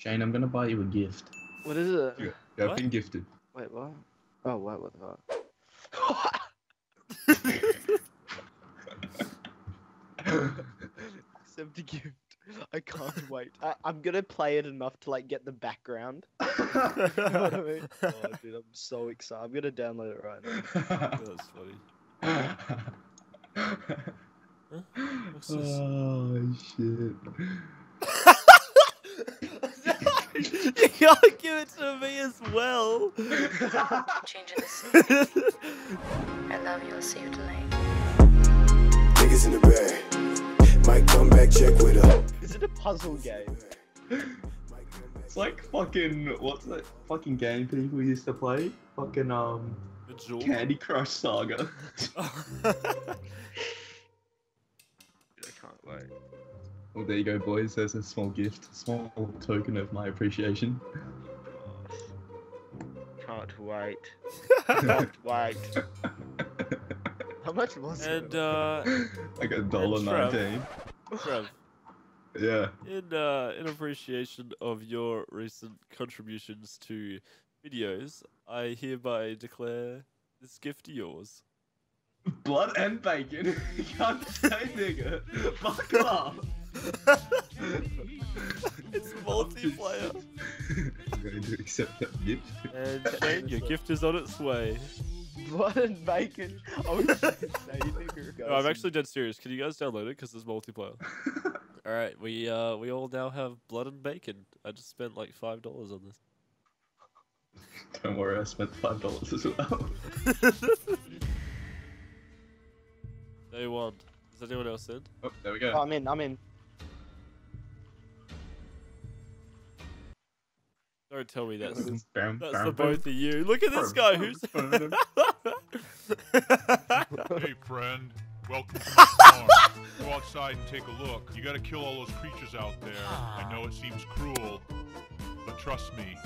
Shane, I'm gonna buy you a gift. What is it? Yeah, I've been gifted. Wait, what? Oh, wait, what the fuck? Accept a gift. I can't wait. I'm gonna play it enough to like get the background. You know what I mean? Oh, dude, I'm so excited. I'm gonna download it right now. That's funny. What's this? Oh shit. You gotta give it to me as well. Change it. I love you. I'll see you tonight. Niggas in the bag. Might come back. Check with her. Is it a puzzle game? It's like fucking what's that fucking game people used to play? Fucking Candy Crush Saga. I can't wait. Well, there you go, boys. There's a small gift, a small token of my appreciation. Can't wait. Can't wait. How much was it? And, like $1.19. Trev. Yeah. In appreciation of your recent contributions to videos, I hereby declare this gift yours. Blood and bacon. You can't say nigga. Fuck off. It's multiplayer. I'm going to accept that gift. And your gift is on its way. Blood and bacon. I was just saying nigga. No, I'm actually dead serious. Can you guys download it? Because there's multiplayer. All right, we all now have blood and bacon. I just spent like $5 on this. Don't worry, I spent $5 as well. Day one. Is anyone else in? Oh, there we go. Oh, I'm in. Don't tell me that's the both of you. Look at this guy who's... Hey, friend. Welcome to my farm. Go outside and take a look. You gotta kill all those creatures out there. I know it seems cruel, but trust me,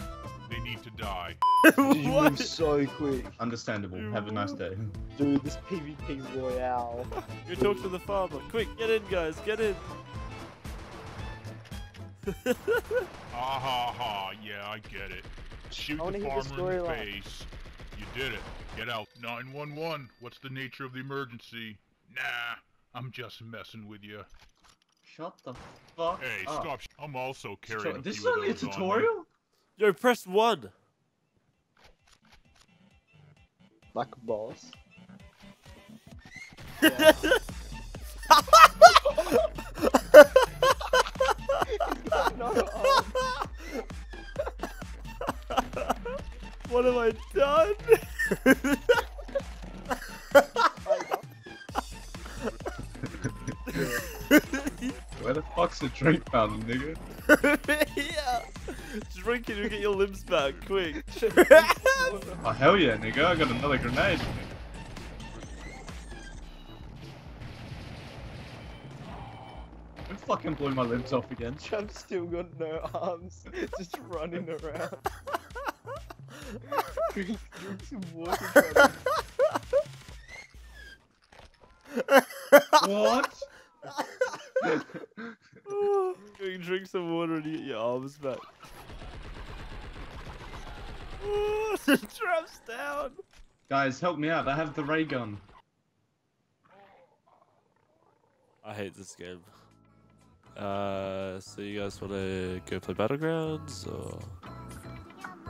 they need to die. You move so quick. Understandable. Have a nice day. Dude, this PvP Royale. You talk to the farmer. Quick, get in, guys. Get in. Ha ha ha. Yeah, I get it. Shoot the farmer in the face. You did it. Get out. 911. What's the nature of the emergency? Nah, I'm just messing with you. Shut the fuck up. Hey, stop. I'm also carrying. This is only a tutorial? Yo, press 1! Like a boss. Yeah. What have I done? Where the fuck's the drink fountain, nigga? Yeah! Drink it, you'll get your limbs back, quick. Oh, hell yeah, nigga, I got another grenade. I fucking blew my limbs off again. I've still got no arms, just running around. Drink some water. What? Drink some water and you get your arms back. Ooh, the trap's down! Guys, help me out, I have the ray gun. I hate this game. So you guys wanna go play Battlegrounds, or...?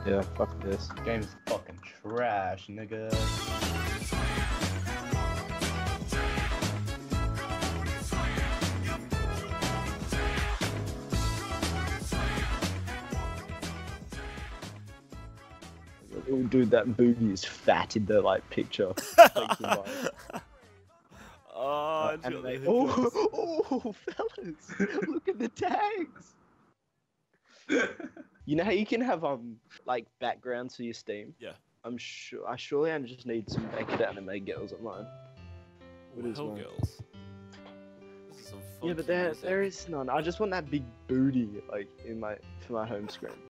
Yeah, fuck this. Game's fucking trash, nigga. Oh, dude, that boogie is fat in the like picture. Oh, anime. Oh, fellas, look at the tags. You know how you can have like backgrounds for your Steam? Yeah. I'm sure. I just need some naked anime girls online. What is hell girls? This is some fun. Yeah, but there is none. I just want that big booty like in my for my home screen.